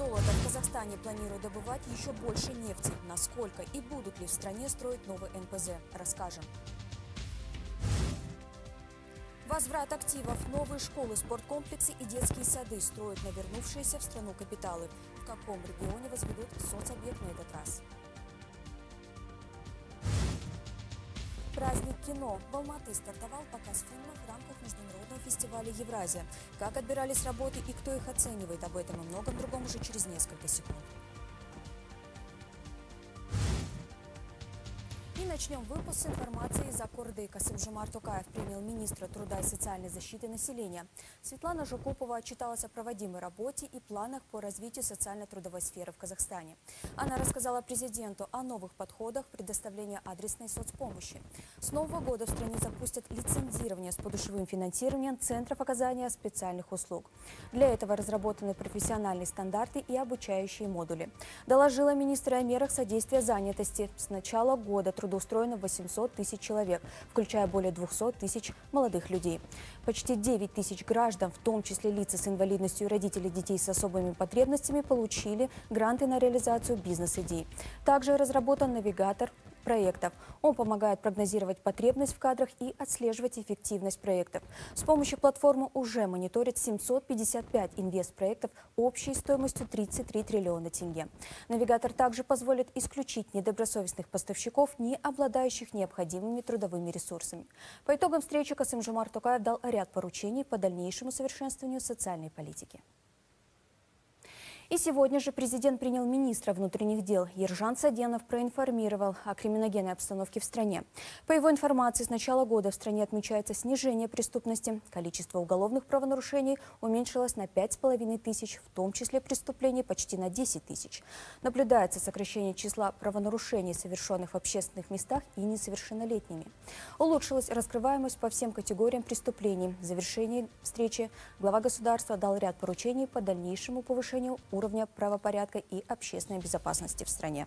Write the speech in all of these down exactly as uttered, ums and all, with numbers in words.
золота. В Казахстане планируют добывать еще больше нефти. Насколько и будут ли в стране строить новый эн пэ зэ, расскажем. Возврат активов, новые школы, спорткомплексы и детские сады строят на вернувшиеся в страну капиталы. В каком регионе возведут соцобъект на этот раз? Праздник кино. В Алматы стартовал показ фильмов в рамках международного фестиваля «Евразия». Как отбирались работы и кто их оценивает, об этом и многом другом уже через несколько секунд. И начнем выпуск с информации из Аккорды. Касым-Жомарт Токаев принял министра труда и социальной защиты населения. Светлана Жукопова отчиталась о проводимой работе и планах по развитию социально-трудовой сферы в Казахстане. Она рассказала президенту о новых подходах предоставления адресной соцпомощи. С нового года в стране запустят лицензирование с подушевым финансированием центров оказания специальных услуг. Для этого разработаны профессиональные стандарты и обучающие модули. Доложила министр о мерах содействия занятости. С начала года трудового трудоустроено восемьсот тысяч человек, включая более двухсот тысяч молодых людей. Почти девять тысяч граждан, в том числе лица с инвалидностью и родители детей с особыми потребностями, получили гранты на реализацию бизнес-идей. Также разработан навигатор проектов. Он помогает прогнозировать потребность в кадрах и отслеживать эффективность проектов. С помощью платформы уже мониторит семьсот пятьдесят пять инвестпроектов общей стоимостью тридцать три триллиона тенге. Навигатор также позволит исключить недобросовестных поставщиков, не обладающих необходимыми трудовыми ресурсами. По итогам встречи Касым-Жомарт Токаев дал ряд поручений по дальнейшему совершенствованию социальной политики. И сегодня же президент принял министра внутренних дел. Ержан Саденов проинформировал о криминогенной обстановке в стране. По его информации, с начала года в стране отмечается снижение преступности. Количество уголовных правонарушений уменьшилось на пять с половиной тысяч, в том числе преступлений почти на десять тысяч. Наблюдается сокращение числа правонарушений, совершенных в общественных местах и несовершеннолетними. Улучшилась раскрываемость по всем категориям преступлений. В завершении встречи глава государства дал ряд поручений по дальнейшему повышению уровня уровня правопорядка и общественной безопасности в стране.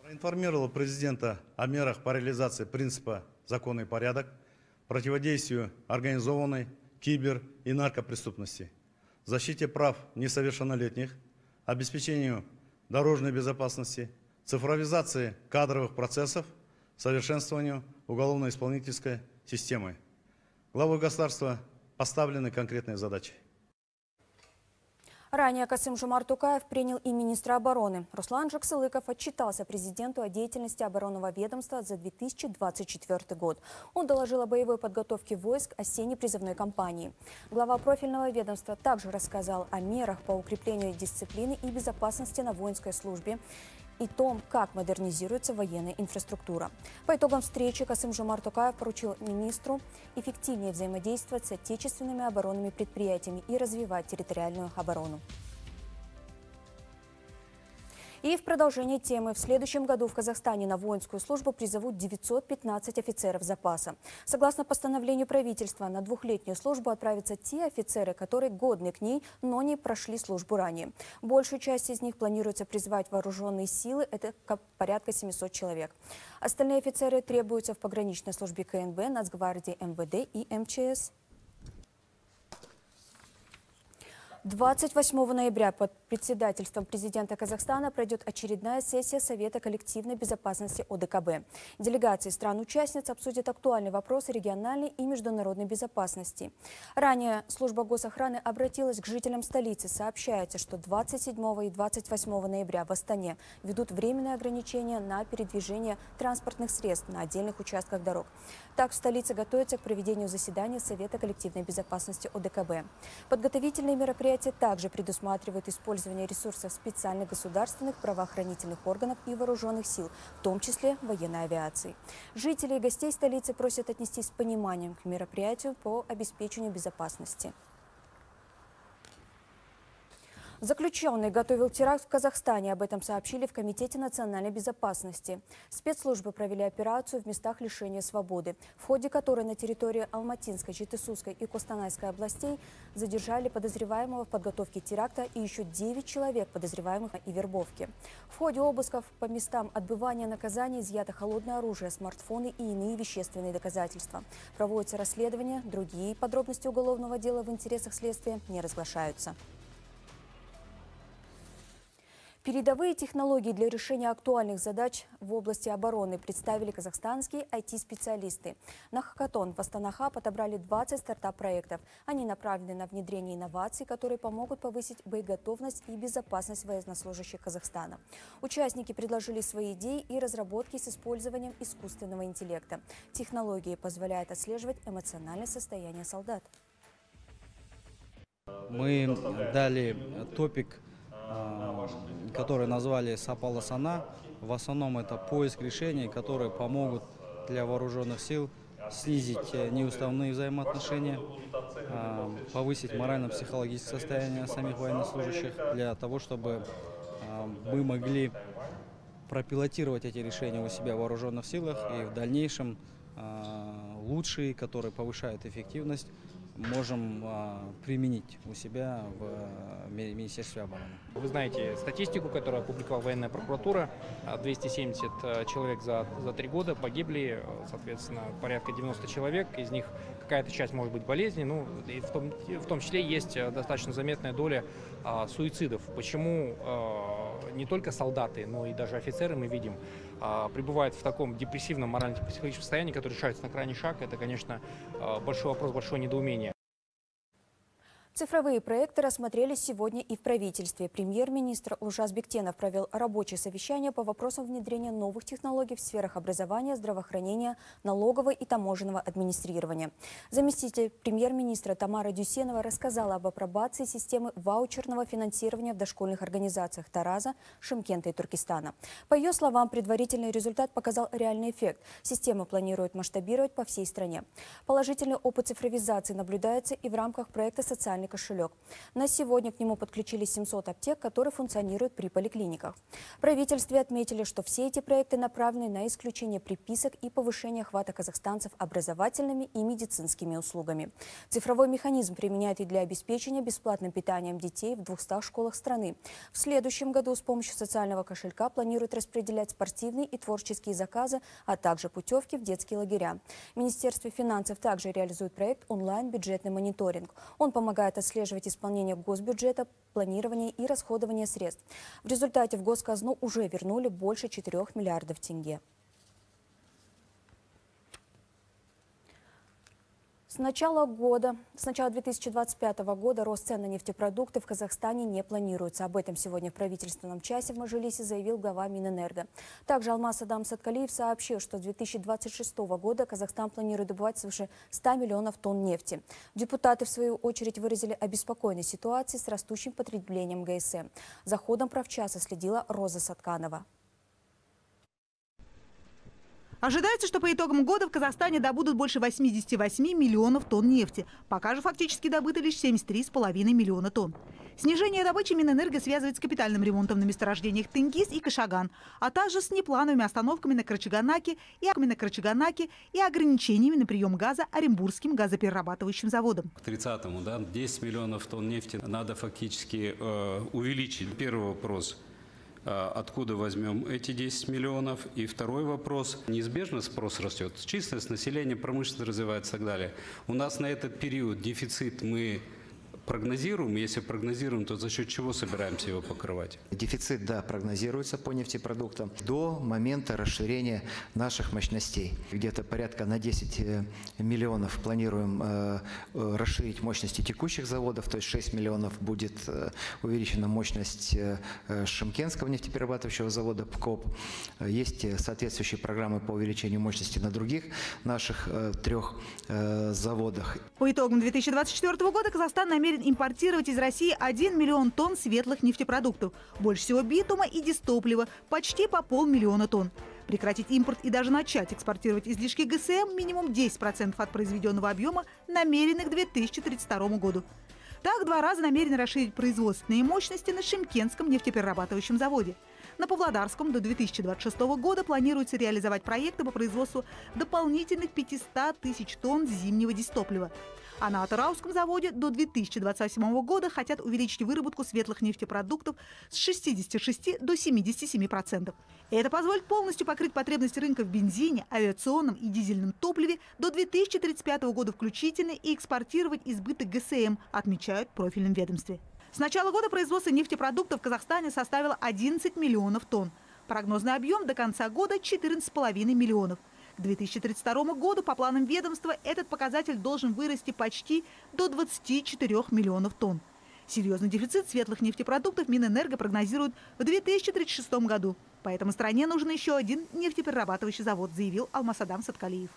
Проинформировала президента о мерах по реализации принципа «закон и порядок», противодействию организованной кибер- и наркопреступности, защите прав несовершеннолетних, обеспечению дорожной безопасности, цифровизации кадровых процессов, совершенствованию уголовно-исполнительской системы. Главой государства поставлены конкретные задачи. Ранее Касым-Жомарт Токаев принял и министра обороны. Руслан Жаксылыков отчитался президенту о деятельности оборонного ведомства за две тысячи двадцать четвёртый год. Он доложил о боевой подготовке войск осенней призывной кампании. Глава профильного ведомства также рассказал о мерах по укреплению дисциплины и безопасности на воинской службе и том, как модернизируется военная инфраструктура. По итогам встречи Касым-Жомарт Токаев поручил министру эффективнее взаимодействовать с отечественными оборонными предприятиями и развивать территориальную оборону. И в продолжение темы. В следующем году в Казахстане на воинскую службу призовут девятьсот пятнадцать офицеров запаса. Согласно постановлению правительства, на двухлетнюю службу отправятся те офицеры, которые годны к ней, но не прошли службу ранее. Большую часть из них планируется призвать вооруженные силы, это порядка семисот человек. Остальные офицеры требуются в пограничной службе ка эн бэ, Нацгвардии, эм вэ дэ и эм че эс. двадцать восьмого ноября под председательством президента Казахстана пройдет очередная сессия Совета коллективной безопасности о дэ ка бэ. Делегации стран-участниц обсудят актуальные вопросы региональной и международной безопасности. Ранее служба госохраны обратилась к жителям столицы. Сообщается, что двадцать седьмого и двадцать восьмого ноября в Астане ведут временные ограничения на передвижение транспортных средств на отдельных участках дорог. Так в столице готовится к проведению заседания Совета коллективной безопасности о дэ ка бэ. Подготовительные мероприятия также предусматривает использование ресурсов специальных государственных правоохранительных органов и вооруженных сил, в том числе военной авиации. Жители и гостей столицы просят отнестись с пониманием к мероприятию по обеспечению безопасности. Заключенный готовил теракт в Казахстане. Об этом сообщили в Комитете национальной безопасности. Спецслужбы провели операцию в местах лишения свободы, в ходе которой на территории Алматинской, Жетысуской и Костанайской областей задержали подозреваемого в подготовке теракта и еще девять человек, подозреваемых и вербовке. В ходе обысков по местам отбывания наказания изъято холодное оружие, смартфоны и иные вещественные доказательства. Проводится расследование. Другие подробности уголовного дела в интересах следствия не разглашаются. Передовые технологии для решения актуальных задач в области обороны представили казахстанские ай ти-специалисты. На хакатон в Астанаха отобрали двадцать стартап-проектов. Они направлены на внедрение инноваций, которые помогут повысить боеготовность и безопасность военнослужащих Казахстана. Участники предложили свои идеи и разработки с использованием искусственного интеллекта. Технологии позволяют отслеживать эмоциональное состояние солдат. Мы дали топик, которые назвали «Сапаласана». В основном это поиск решений, которые помогут для вооруженных сил снизить неуставные взаимоотношения, повысить морально-психологическое состояние самих военнослужащих, для того, чтобы мы могли пропилотировать эти решения у себя в вооруженных силах и в дальнейшем лучшие, которые повышают эффективность, можем а, применить у себя в а, Министерстве обороны. Вы знаете статистику, которую опубликовала военная прокуратура. двести семьдесят человек за, за три года погибли, соответственно, порядка девяноста человек. Из них какая-то часть может быть болезни, ну, и в, том, в том числе есть достаточно заметная доля а, суицидов. Почему а, не только солдаты, но и даже офицеры, мы видим, а, пребывают в таком депрессивном морально-психологическом состоянии, которое решается на крайний шаг. Это, конечно, большой вопрос, большое недоумение. Цифровые проекты рассмотрели сегодня и в правительстве. Премьер-министр Лужас-Бектенов провел рабочее совещание по вопросам внедрения новых технологий в сферах образования, здравоохранения, налогового и таможенного администрирования. Заместитель премьер-министра Тамара Дюсенова рассказала об апробации системы ваучерного финансирования в дошкольных организациях Тараза, Шымкента и Туркестана. По ее словам, предварительный результат показал реальный эффект. Система планирует масштабировать по всей стране. Положительный опыт цифровизации наблюдается и в рамках проекта «Социальный кошелек». На сегодня к нему подключились семьсот аптек, которые функционируют при поликлиниках. В правительстве отметили, что все эти проекты направлены на исключение приписок и повышение охвата казахстанцев образовательными и медицинскими услугами. Цифровой механизм применяют и для обеспечения бесплатным питанием детей в двухстах школах страны. В следующем году с помощью социального кошелька планируют распределять спортивные и творческие заказы, а также путевки в детские лагеря. Министерство финансов также реализует проект «Онлайн-бюджетный мониторинг». Он помогает отслеживать исполнение госбюджета, планирование и расходование средств. В результате в госказну уже вернули больше четырёх миллиардов тенге. С начала года, с начала две тысячи двадцать пятого года рост цен на нефтепродукты в Казахстане не планируется. Об этом сегодня в правительственном часе в Мажилисе заявил глава Минэнерго. Также Алмасадам Саткалиев сообщил, что с две тысячи двадцать шестого года Казахстан планирует добывать свыше ста миллионов тонн нефти. Депутаты, в свою очередь, выразили обеспокоенность ситуации с растущим потреблением гэ эс эм. За ходом правчаса следила Роза Сатканова. Ожидается, что по итогам года в Казахстане добудут больше восьмидесяти восьми миллионов тонн нефти. Пока же фактически добыто лишь семидесяти трёх с половиной миллиона тонн. Снижение добычи Минэнерго связывает с капитальным ремонтом на месторождениях Тенгиз и Кашаган, а также с неплановыми остановками на Карачаганаке и Акмен-Карачаганаке и ограничениями на прием газа Оренбургским газоперерабатывающим заводом. К тридцатому, да, десять миллионов тонн нефти надо фактически э, увеличить. Первый вопрос – откуда возьмем эти десять миллионов? И второй вопрос. Неизбежно спрос растет. Численность населения, промышленность развивается и так далее. У нас на этот период дефицит мы прогнозируем. Если прогнозируем, то за счет чего собираемся его покрывать? Дефицит, да, прогнозируется по нефтепродуктам до момента расширения наших мощностей. Где-то порядка на десять миллионов планируем расширить мощности текущих заводов, то есть шесть миллионов будет увеличена мощность Шымкентского нефтеперерабатывающего завода ПКОП. Есть соответствующие программы по увеличению мощности на других наших трех заводах. По итогам две тысячи двадцать четвёртого года Казахстан намерен импортировать из России один миллион тонн светлых нефтепродуктов. Больше всего битума и дистоплива – почти по полмиллиона тонн. Прекратить импорт и даже начать экспортировать излишки гэ эс эм – минимум десять процентов от произведенного объема, намерены к две тысячи тридцать второму году. Так, два раза намерены расширить производственные мощности на Шымкентском нефтеперерабатывающем заводе. На Павлодарском до две тысячи двадцать шестого года планируется реализовать проекты по производству дополнительных пятисот тысяч тонн зимнего дистоплива. А на Атарауском заводе до две тысячи двадцать восьмого года хотят увеличить выработку светлых нефтепродуктов с шестидесяти шести до семидесяти семи процентов. Это позволит полностью покрыть потребности рынка в бензине, авиационном и дизельном топливе до две тысячи тридцать пятого года включительно и экспортировать избыток гэ эс эм, отмечают в профильном ведомстве. С начала года производство нефтепродуктов в Казахстане составило одиннадцать миллионов тонн. Прогнозный объем до конца года – четырнадцать с половиной миллионов. К две тысячи тридцать второму году по планам ведомства этот показатель должен вырасти почти до двадцати четырёх миллионов тонн. Серьезный дефицит светлых нефтепродуктов Минэнерго прогнозирует в две тысячи тридцать шестом году. Поэтому стране нужен еще один нефтеперерабатывающий завод, заявил Алмасадам Саткалиев.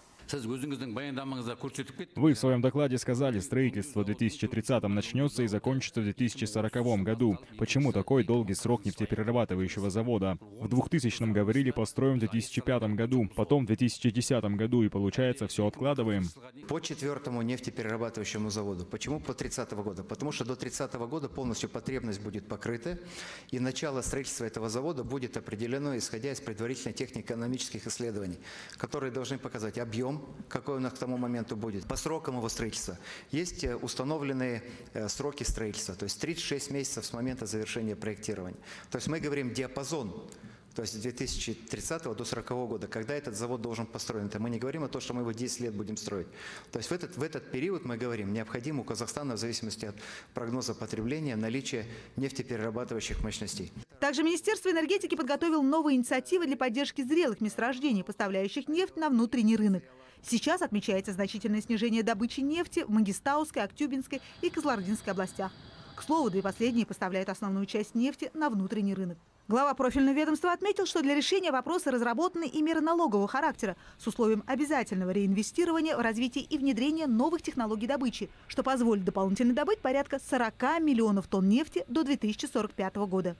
Вы в своем докладе сказали, строительство в две тысячи тридцатом начнется и закончится в две тысячи сороковом году. Почему такой долгий срок нефтеперерабатывающего завода? В двухтысячном говорили, построим в две тысячи пятом году, потом в две тысячи десятом году, и получается, все откладываем. По четвертому нефтеперерабатывающему заводу. Почему по тридцатого года? Потому что до тридцатого года полностью потребность будет покрыта, и начало строительства этого завода будет определено, исходя из предварительной технико-экономических исследований, которые должны показать объем, какой у нас к тому моменту будет. По срокам его строительства есть установленные сроки строительства, то есть тридцать шесть месяцев с момента завершения проектирования. То есть мы говорим диапазон, то есть с две тысячи тридцатого до две тысячи сорокового года, когда этот завод должен построен. Это мы не говорим о том, что мы его десять лет будем строить. То есть в этот, в этот период мы говорим, необходимо у Казахстана в зависимости от прогноза потребления наличие нефтеперерабатывающих мощностей. Также Министерство энергетики подготовило новые инициативы для поддержки зрелых месторождений, поставляющих нефть на внутренний рынок. Сейчас отмечается значительное снижение добычи нефти в Мангистауской, Актюбинской и Кызылординской областях. К слову, две последние поставляют основную часть нефти на внутренний рынок. Глава профильного ведомства отметил, что для решения вопроса разработаны и меры налогового характера с условием обязательного реинвестирования в развитие и внедрение новых технологий добычи, что позволит дополнительно добыть порядка сорока миллионов тонн нефти до две тысячи сорок пятого года.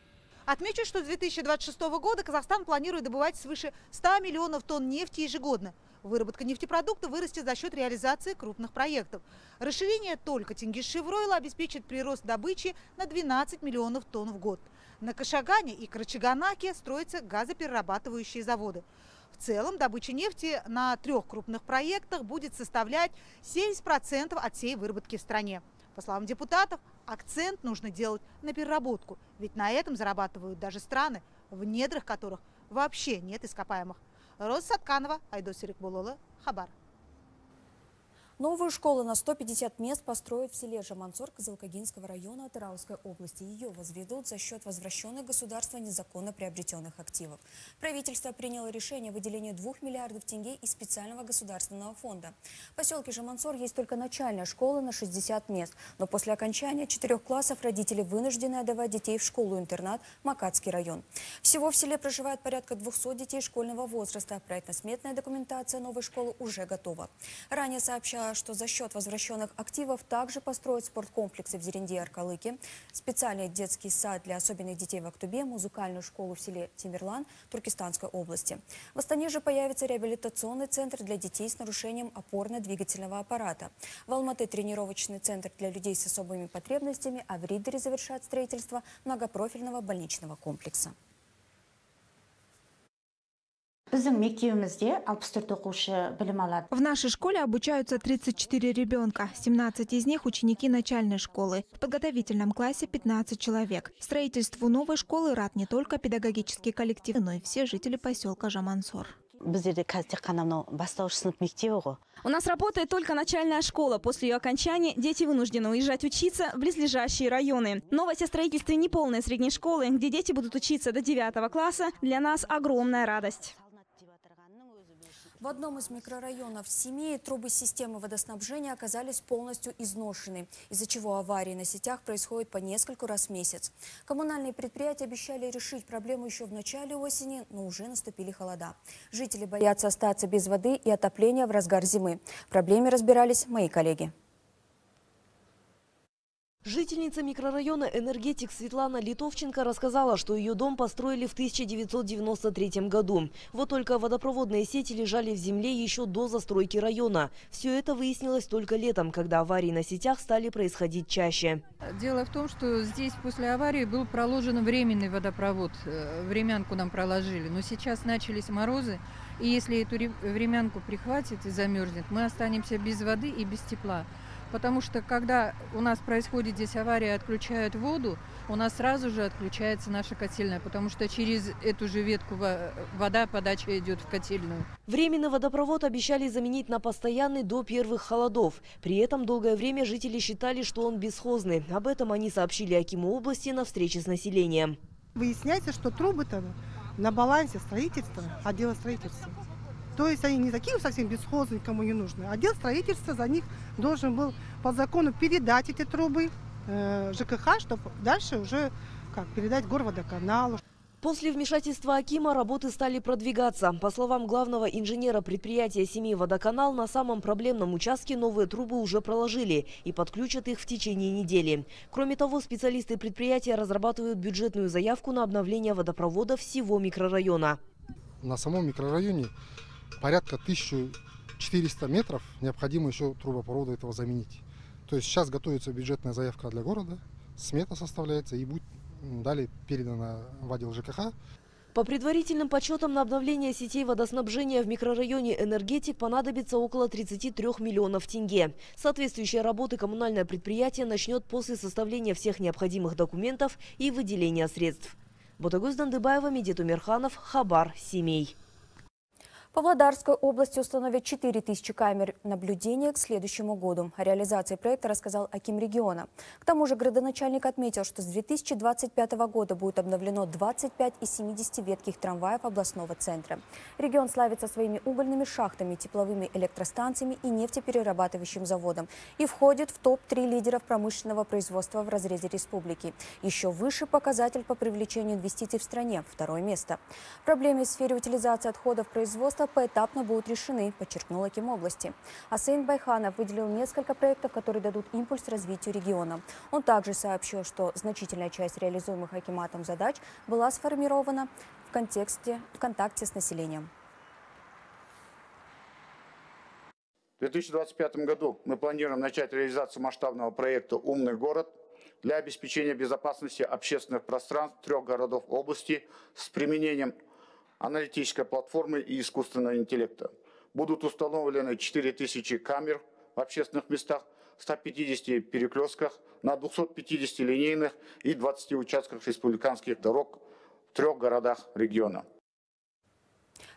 Отмечу, что с две тысячи двадцать шестого года Казахстан планирует добывать свыше ста миллионов тонн нефти ежегодно. Выработка нефтепродукта вырастет за счет реализации крупных проектов. Расширение только Тенгиз-Шевройла обеспечит прирост добычи на двенадцать миллионов тонн в год. На Кашагане и Карачаганаке строятся газоперерабатывающие заводы. В целом добыча нефти на трех крупных проектах будет составлять семьдесят процентов от всей выработки в стране. По словам депутатов, акцент нужно делать на переработку, ведь на этом зарабатывают даже страны, в недрах которых вообще нет ископаемых. Роза Сатканова, Айдос Ирикбулола, Хабар. Новую школу на сто пятьдесят мест построят в селе Жамансор Кызылординского района Атараусской области. Ее возведут за счет возвращенных государства незаконно приобретенных активов. Правительство приняло решение о выделении двух миллиардов тенге из специального государственного фонда. В поселке Жамансор есть только начальная школа на шестьдесят мест. Но после окончания четырех классов родители вынуждены отдавать детей в школу-интернат Макатский район. Всего в селе проживает порядка двухсот детей школьного возраста. Проектно-сметная документация новой школы уже готова. Ранее сообщалось, что за счет возвращенных активов также построят спорткомплексы в Зеренде и Аркалыке, специальный детский сад для особенных детей в Актубе, музыкальную школу в селе Тимерлан Туркестанской области. В Астане же появится реабилитационный центр для детей с нарушением опорно-двигательного аппарата. В Алматы тренировочный центр для людей с особыми потребностями, а в Риддере завершат строительство многопрофильного больничного комплекса. В нашей школе обучаются тридцать четыре ребенка, семнадцать из них ученики начальной школы. В подготовительном классе пятнадцать человек. Строительству новой школы рад не только педагогический коллектив, но и все жители поселка Жамансор. У нас работает только начальная школа. После ее окончания дети вынуждены уезжать учиться в близлежащие районы. Новость о строительстве неполной средней школы, где дети будут учиться до девятого класса, для нас огромная радость. В одном из микрорайонов Семеи трубы системы водоснабжения оказались полностью изношены, из-за чего аварии на сетях происходят по нескольку раз в месяц. Коммунальные предприятия обещали решить проблему еще в начале осени, но уже наступили холода. Жители боятся остаться без воды и отопления в разгар зимы. В проблеме разбирались мои коллеги. Жительница микрорайона «Энергетик» Светлана Литовченко рассказала, что ее дом построили в тысяча девятьсот девяносто третьем году. Вот только водопроводные сети лежали в земле еще до застройки района. Все это выяснилось только летом, когда аварии на сетях стали происходить чаще. Дело в том, что здесь после аварии был проложен временный водопровод. Времянку нам проложили, но сейчас начались морозы. И если эту времянку прихватит и замерзнет, мы останемся без воды и без тепла. Потому что когда у нас происходит здесь авария, отключают воду, у нас сразу же отключается наша котельная, потому что через эту же ветку вода, подача идет в котельную. Временно водопровод обещали заменить на постоянный до первых холодов. При этом долгое время жители считали, что он бесхозный. Об этом они сообщили акиму области на встрече с населением. Выясняется, что трубы-то на балансе строительства, отдела строительства. То есть они не такие совсем бесхозные, кому не нужны. Отдел строительства за них должен был по закону передать эти трубы ЖКХ, чтобы дальше уже как, передать горводоканалу. После вмешательства акима работы стали продвигаться. По словам главного инженера предприятия «Семей Водоканал», на самом проблемном участке новые трубы уже проложили и подключат их в течение недели. Кроме того, специалисты предприятия разрабатывают бюджетную заявку на обновление водопровода всего микрорайона. На самом микрорайоне порядка тысячи четырёхсот метров необходимо еще трубопровода этого заменить. То есть сейчас готовится бюджетная заявка для города, смета составляется и будет далее передана в отдел ЖКХ. По предварительным подсчетам, на обновление сетей водоснабжения в микрорайоне «Энергетик» понадобится около тридцати трёх миллионов тенге. Соответствующие работы коммунальное предприятие начнет после составления всех необходимых документов и выделения средств. Ботагуз Дандыбаева, Медет Умерханов, Хабар, Семей. В Павлодарской области установят четыре тысячи камер наблюдения к следующему году. О реализации проекта рассказал аким региона. К тому же градоначальник отметил, что с две тысячи двадцать пятого года будет обновлено двадцать пять из семидесяти ветких трамваев областного центра. Регион славится своими угольными шахтами, тепловыми электростанциями и нефтеперерабатывающим заводом. И входит в топ три лидеров промышленного производства в разрезе республики. Еще выше показатель по привлечению инвестиций в стране – второе место. Проблемы в сфере утилизации отходов производства поэтапно будут решены, подчеркнул аким области. Асейн Байханов выделил несколько проектов, которые дадут импульс развитию региона. Он также сообщил, что значительная часть реализуемых акиматом задач была сформирована в, контексте, в контакте с населением. В две тысячи двадцать пятом году мы планируем начать реализацию масштабного проекта «Умный город» для обеспечения безопасности общественных пространств трех городов области с применением аналитической платформы и искусственного интеллекта. Будут установлены четыре тысячи камер в общественных местах, ста пятидесяти перекрестках, на двухсот пятидесяти линейных и двадцати участках республиканских дорог в трех городах региона.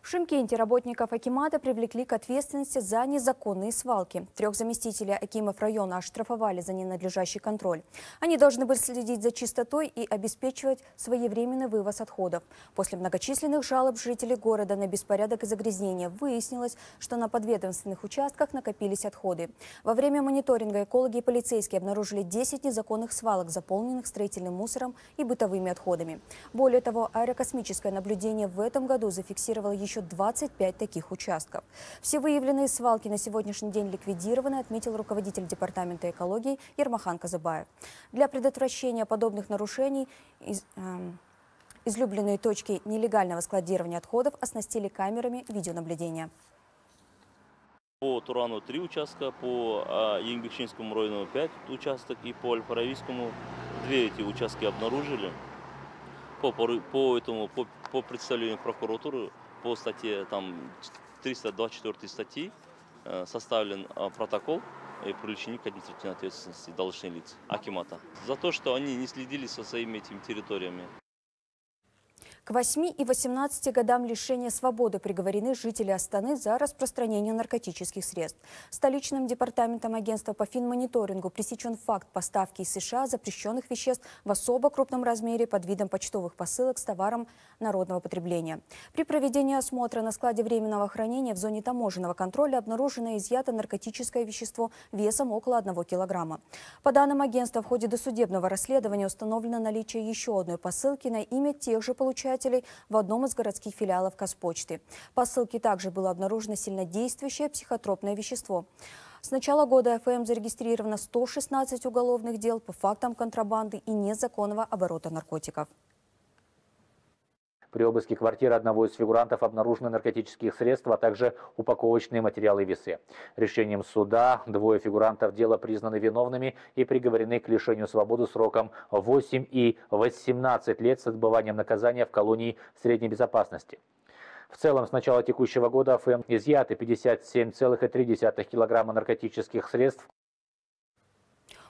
В Шымкенте работников акимата привлекли к ответственности за незаконные свалки. Трех заместителей акимов района оштрафовали за ненадлежащий контроль. Они должны были следить за чистотой и обеспечивать своевременный вывоз отходов. После многочисленных жалоб жителей города на беспорядок и загрязнение выяснилось, что на подведомственных участках накопились отходы. Во время мониторинга экологи и полицейские обнаружили десять незаконных свалок, заполненных строительным мусором и бытовыми отходами. Более того, аэрокосмическое наблюдение в этом году зафиксировало еще двадцать пять таких участков. Все выявленные свалки на сегодняшний день ликвидированы, отметил руководитель департамента экологии Ермахан Казыбаев. Для предотвращения подобных нарушений из, э, излюбленные точки нелегального складирования отходов оснастили камерами видеонаблюдения. По Турану три участка, по Енбекчинскому району пять участок и по Аль-Фаравийскому две эти участки обнаружили. По, по, этому, по, по представлению прокуратуры по статье там, триста двадцать четыре статьи составлен протокол и привлечение к административной ответственности должностных лиц акимата за то, что они не следили со своими этими территориями. К восьми и восемнадцати годам лишения свободы приговорены жители Астаны за распространение наркотических средств. Столичным департаментом агентства по финмониторингу пресечен факт поставки из США запрещенных веществ в особо крупном размере под видом почтовых посылок с товаром народного потребления. При проведении осмотра на складе временного хранения в зоне таможенного контроля обнаружено и изъято наркотическое вещество весом около одного килограмма. По данным агентства, в ходе досудебного расследования установлено наличие еще одной посылки на имя тех же получателей в одном из городских филиалов Казпочты. По ссылке также было обнаружено сильнодействующее психотропное вещество. С начала года эф эм зарегистрировано сто шестнадцать уголовных дел по фактам контрабанды и незаконного оборота наркотиков. При обыске квартиры одного из фигурантов обнаружены наркотические средства, а также упаковочные материалы и весы. Решением суда двое фигурантов дела признаны виновными и приговорены к лишению свободы сроком восемь и восемнадцать лет с отбыванием наказания в колонии средней безопасности. В целом, с начала текущего года эф эм изъяты пятьдесят семь целых три десятых килограмма наркотических средств.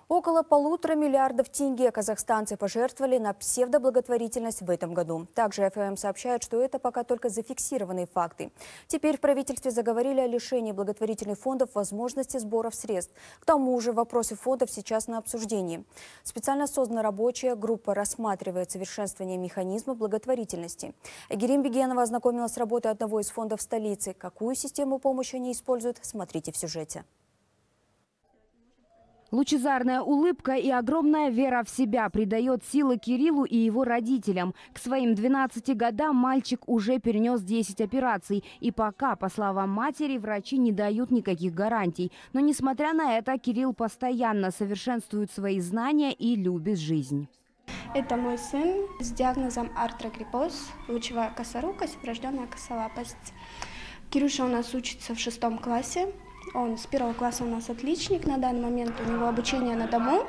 Около полутора миллиардов тенге казахстанцы пожертвовали на псевдоблаготворительность в этом году. Также ФМ сообщает, что это пока только зафиксированные факты. Теперь в правительстве заговорили о лишении благотворительных фондов возможности сборов средств. К тому же вопросы фондов сейчас на обсуждении. Специально создана рабочая группа рассматривает совершенствование механизма благотворительности. Эгерим Бегенова ознакомилась с работой одного из фондов столицы. Какую систему помощи они используют, смотрите в сюжете. Лучезарная улыбка и огромная вера в себя придает силы Кириллу и его родителям. К своим двенадцати годам мальчик уже перенес десять операций. И пока, по словам матери, врачи не дают никаких гарантий. Но несмотря на это, Кирилл постоянно совершенствует свои знания и любит жизнь. Это мой сын с диагнозом артрогриппоз, лучевая косорукость, врожденная косолапость. Кирюша у нас учится в шестом классе. Он с первого класса у нас отличник. На данный момент у него обучение на дому.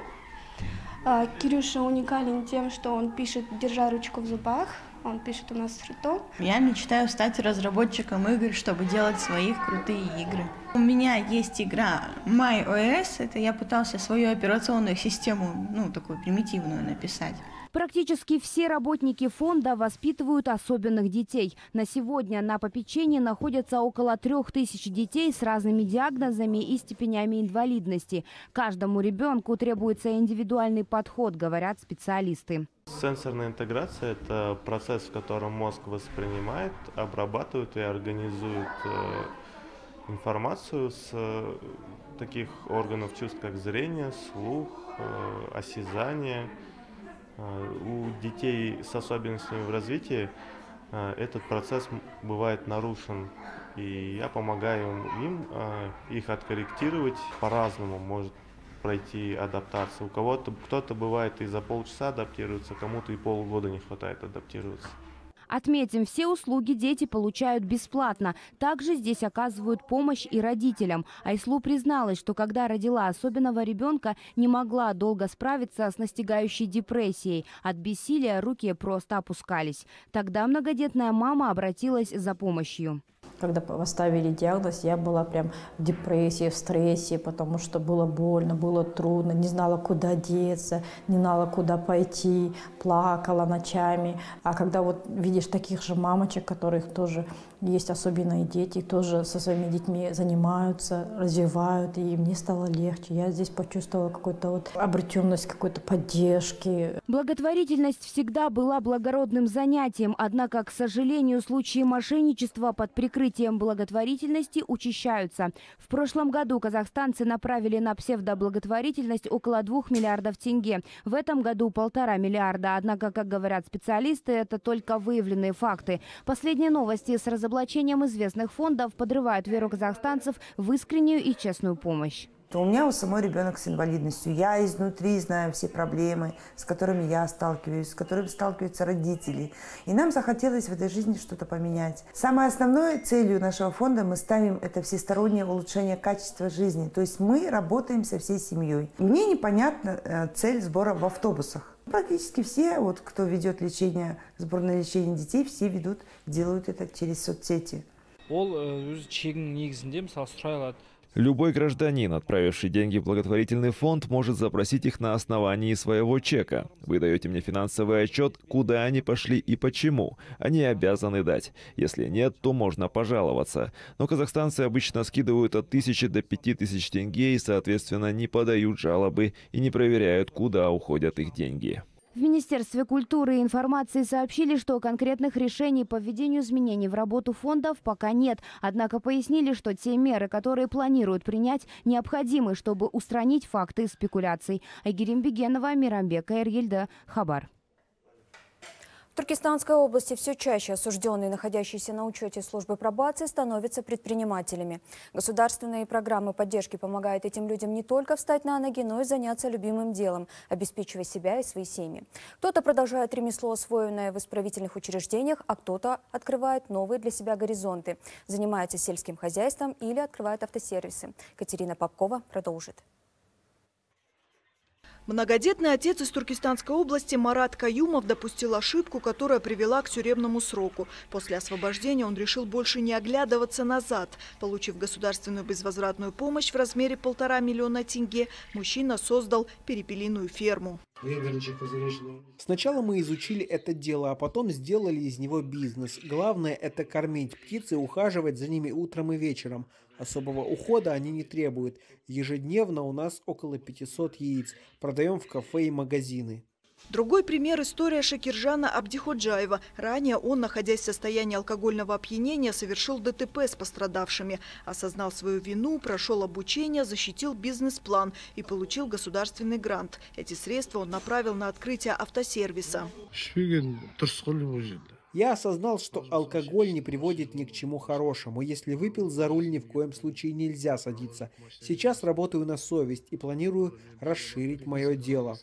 Кирюша уникален тем, что он пишет, держа ручку в зубах. Он пишет у нас шрифтом. Я мечтаю стать разработчиком игр, чтобы делать свои крутые игры. У меня есть игра май о эс. Это я пытался свою операционную систему, ну, такую примитивную написать. Практически все работники фонда воспитывают особенных детей. На сегодня на попечении находятся около трех тысяч детей с разными диагнозами и степенями инвалидности. Каждому ребенку требуется индивидуальный подход, говорят специалисты. Сенсорная интеграция – это процесс, в котором мозг воспринимает, обрабатывает и организует информацию с таких органов чувств, как зрение, слух, осязание. У детей с особенностями в развитии этот процесс бывает нарушен, и я помогаю им их откорректировать по-разному, может пройти адаптацию. У кого-то, кто-то бывает и за полчаса адаптируется, кому-то и полгода не хватает адаптироваться. Отметим, все услуги дети получают бесплатно. Также здесь оказывают помощь и родителям. Айслу призналась, что когда родила особенного ребенка, не могла долго справиться с настигающей депрессией. От бессилия руки просто опускались. Тогда многодетная мама обратилась за помощью. Когда поставили диагноз, я была прям в депрессии, в стрессе, потому что было больно, было трудно, не знала, куда деться, не знала, куда пойти, плакала ночами. А когда вот видишь таких же мамочек, которых тоже есть особенные дети, тоже со своими детьми занимаются, развивают, и мне стало легче. Я здесь почувствовала какую-то вот обреченность, какой-то поддержки. Благотворительность всегда была благородным занятием, однако, к сожалению, случаи мошенничества под прикрытием Тем благотворительности учащаются. В прошлом году казахстанцы направили на псевдоблаготворительность около двух миллиардов тенге. В этом году полтора миллиарда. Однако, как говорят специалисты, это только выявленные факты. Последние новости с разоблачением известных фондов подрывают веру казахстанцев в искреннюю и честную помощь. У меня у самой ребенок с инвалидностью. Я изнутри знаю все проблемы, с которыми я сталкиваюсь, с которыми сталкиваются родители. И нам захотелось в этой жизни что-то поменять. Самой основной целью нашего фонда мы ставим это всестороннее улучшение качества жизни. То есть мы работаем со всей семьей. Мне непонятна цель сбора в автобусах. Практически все, вот, кто ведет лечение, сборное лечение детей, все ведут, делают это через соцсети. Любой гражданин, отправивший деньги в благотворительный фонд, может запросить их на основании своего чека. Вы даете мне финансовый отчет, куда они пошли и почему. Они обязаны дать. Если нет, то можно пожаловаться. Но казахстанцы обычно скидывают от тысячи до пяти тысяч тенге и, соответственно, не подают жалобы и не проверяют, куда уходят их деньги. В Министерстве культуры и информации сообщили, что конкретных решений по введению изменений в работу фондов пока нет. Однако пояснили, что те меры, которые планируют принять, необходимы, чтобы устранить факты спекуляций. Эгерим Бегенова, Мирамбек Эргильда, Хабар. В Туркестанской области все чаще осужденные, находящиеся на учете службы пробации, становятся предпринимателями. Государственные программы поддержки помогают этим людям не только встать на ноги, но и заняться любимым делом, обеспечивая себя и свои семьи. Кто-то продолжает ремесло, освоенное в исправительных учреждениях, а кто-то открывает новые для себя горизонты, занимается сельским хозяйством или открывает автосервисы. Катерина Попкова продолжит. Многодетный отец из Туркестанской области Марат Каюмов допустил ошибку, которая привела к тюремному сроку. После освобождения он решил больше не оглядываться назад. Получив государственную безвозвратную помощь в размере полтора миллиона тенге, мужчина создал перепелиную ферму. Сначала мы изучили это дело, а потом сделали из него бизнес. Главное – это кормить птиц и ухаживать за ними утром и вечером. Особого ухода они не требуют. Ежедневно у нас около пятисот яиц. Продаем в кафе и магазины. Другой пример – история Шакиржана Абдиходжаева. Ранее он, находясь в состоянии алкогольного опьянения, совершил ДТП с пострадавшими. Осознал свою вину, прошел обучение, защитил бизнес-план и получил государственный грант. Эти средства он направил на открытие автосервиса. Я осознал, что алкоголь не приводит ни к чему хорошему. Если выпил, за руль ни в коем случае нельзя садиться. Сейчас работаю на совесть и планирую расширить мое дело.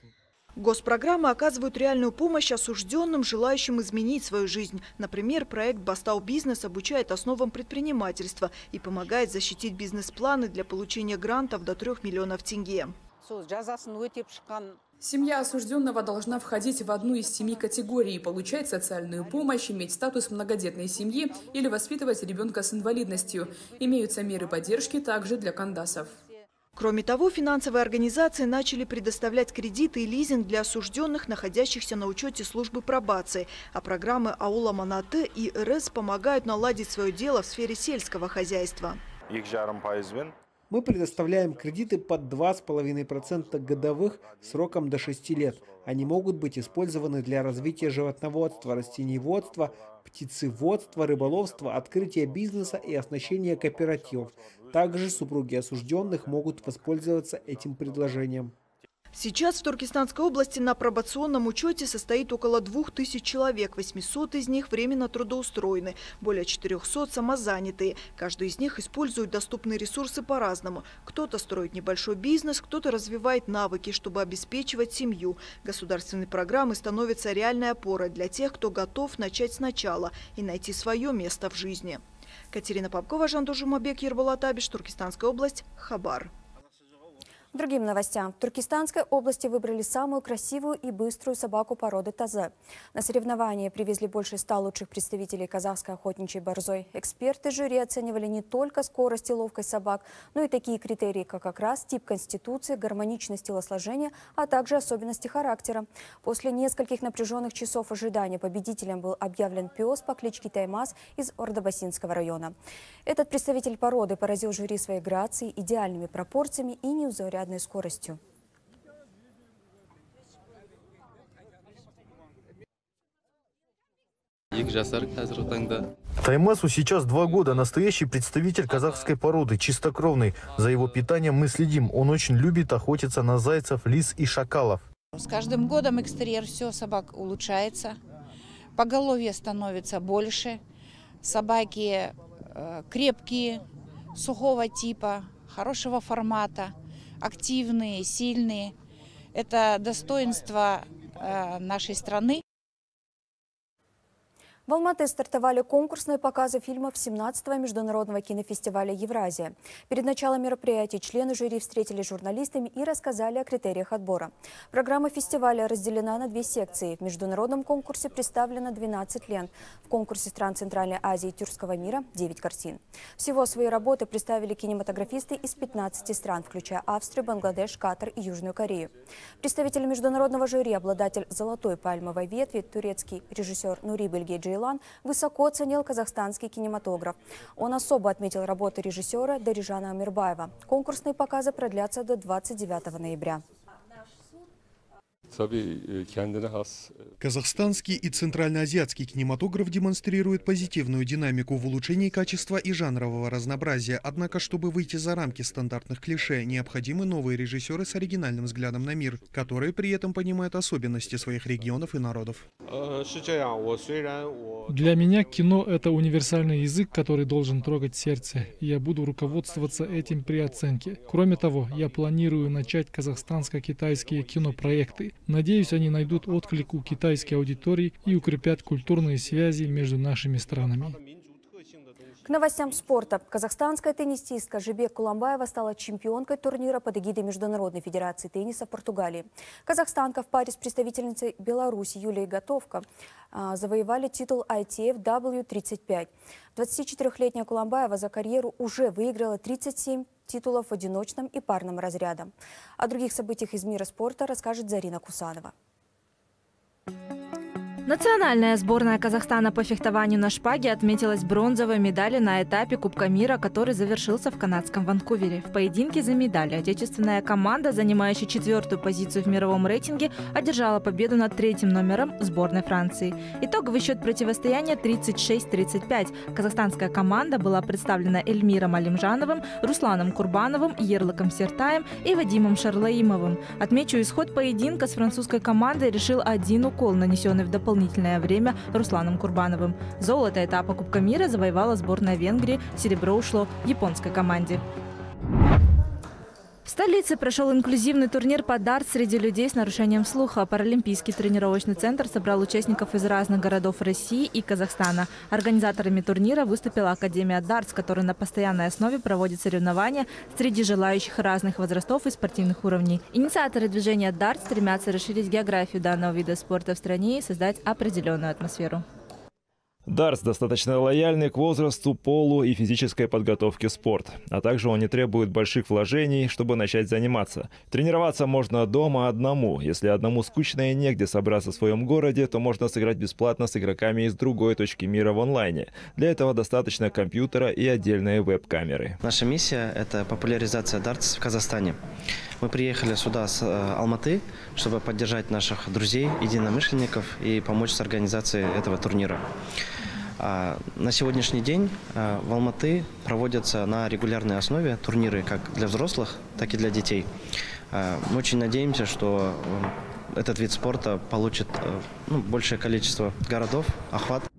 Госпрограммы оказывают реальную помощь осужденным, желающим изменить свою жизнь. Например, проект «Бастау Бизнес» обучает основам предпринимательства и помогает защитить бизнес-планы для получения грантов до трёх миллионов тенге. Семья осужденного должна входить в одну из семи категорий, получать социальную помощь, иметь статус многодетной семьи или воспитывать ребенка с инвалидностью. Имеются меры поддержки также для кандасов. Кроме того, финансовые организации начали предоставлять кредиты и лизинг для осужденных, находящихся на учете службы пробации. А программы «Аула Манаты» и «РС» помогают наладить свое дело в сфере сельского хозяйства. Мы предоставляем кредиты под два с половиной процента годовых сроком до шести лет. Они могут быть использованы для развития животноводства, растениеводства, птицеводства, рыболовства, открытия бизнеса и оснащения кооперативов. Также супруги осужденных могут воспользоваться этим предложением. Сейчас в Туркестанской области на пробационном учете состоит около двух тысяч человек. восемьсот из них временно трудоустроены, более четырёхсот самозанятые. Каждый из них использует доступные ресурсы по-разному. Кто-то строит небольшой бизнес, кто-то развивает навыки, чтобы обеспечивать семью. Государственные программы становятся реальной опорой для тех, кто готов начать сначала и найти свое место в жизни. Катерина Попкова, Жандужумабек, Ербалатабиш, Туркестанская область, Хабар. Другим новостям. В Туркестанской области выбрали самую красивую и быструю собаку породы тазе. На соревнования привезли больше ста лучших представителей казахской охотничьей борзой. Эксперты жюри оценивали не только скорость и ловкость собак, но и такие критерии, как как раз тип конституции, гармоничность телосложения, а также особенности характера. После нескольких напряженных часов ожидания победителем был объявлен пес по кличке Таймас из Ордобасинского района. Этот представитель породы поразил жюри своей грацией, идеальными пропорциями и неузорядностью. Скоростью. Таймасу сейчас два года. Настоящий представитель казахской породы, чистокровный. За его питанием мы следим. Он очень любит охотиться на зайцев, лис и шакалов. С каждым годом экстерьер все собак улучшается. Поголовье становится больше. Собаки крепкие, сухого типа, хорошего формата. Активные, сильные. Это достоинство э, нашей страны. В Алматы стартовали конкурсные показы фильмов семнадцатого международного кинофестиваля «Евразия». Перед началом мероприятия члены жюри встретились с журналистами и рассказали о критериях отбора. Программа фестиваля разделена на две секции. В международном конкурсе представлено двенадцать лент. В конкурсе стран Центральной Азии и Тюркского мира – девять картин. Всего свои работы представили кинематографисты из пятнадцати стран, включая Австрию, Бангладеш, Катар и Южную Корею. Представитель международного жюри, обладатель «Золотой пальмовой ветви», турецкий режиссер Нури Белгеджи высоко оценил казахстанский кинематограф. Он особо отметил работы режиссера Дарижана Амирбаева. Конкурсные показы продлятся до двадцать девятого ноября. Казахстанский и центральноазиатский кинематограф демонстрируют позитивную динамику в улучшении качества и жанрового разнообразия. Однако, чтобы выйти за рамки стандартных клише, необходимы новые режиссеры с оригинальным взглядом на мир, которые при этом понимают особенности своих регионов и народов. Для меня кино – это универсальный язык, который должен трогать сердце. Я буду руководствоваться этим при оценке. Кроме того, я планирую начать казахстанско-китайские кинопроекты. Надеюсь, они найдут отклик у китайской аудитории и укрепят культурные связи между нашими странами. К новостям спорта. Казахстанская теннисистка Жибек Куламбаева стала чемпионкой турнира под эгидой Международной федерации тенниса в Португалии. Казахстанка в паре с представительницей Беларуси Юлией Готовко завоевали титул ай ти эф дабл ю тридцать пять. двадцатичетырехлетняя Куламбаева за карьеру уже выиграла тридцать семь титулов в одиночном и парном разрядах. О других событиях из мира спорта расскажет Зарина Кусанова. Национальная сборная Казахстана по фехтованию на шпаге отметилась бронзовой медалью на этапе Кубка мира, который завершился в канадском Ванкувере. В поединке за медаль отечественная команда, занимающая четвертую позицию в мировом рейтинге, одержала победу над третьим номером сборной Франции. Итоговый счет противостояния тридцать шесть тридцать пять. Казахстанская команда была представлена Эльмиром Алимжановым, Русланом Курбановым, Ерлыком Сертаем и Вадимом Шарлаимовым. Отмечу, исход поединка с французской командой решил один укол, нанесенный в дополнительном время Русланом Курбановым. Золото этапа Кубка мира завоевала сборная Венгрии, серебро ушло японской команде. В столице прошел инклюзивный турнир по дартс среди людей с нарушением слуха. Паралимпийский тренировочный центр собрал участников из разных городов России и Казахстана. Организаторами турнира выступила Академия дартс, которая на постоянной основе проводит соревнования среди желающих разных возрастов и спортивных уровней. Инициаторы движения дартс стремятся расширить географию данного вида спорта в стране и создать определенную атмосферу. Дартс достаточно лояльный к возрасту, полу и физической подготовке спорт. А также он не требует больших вложений, чтобы начать заниматься. Тренироваться можно дома одному. Если одному скучно и негде собраться в своем городе, то можно сыграть бесплатно с игроками из другой точки мира в онлайне. Для этого достаточно компьютера и отдельной веб-камеры. Наша миссия – это популяризация дартс в Казахстане. Мы приехали сюда с Алматы, чтобы поддержать наших друзей, единомышленников и помочь с организацией этого турнира. На сегодняшний день в Алматы проводятся на регулярной основе турниры как для взрослых, так и для детей. Мы очень надеемся, что этот вид спорта получит, ну, большее количество городов, охват.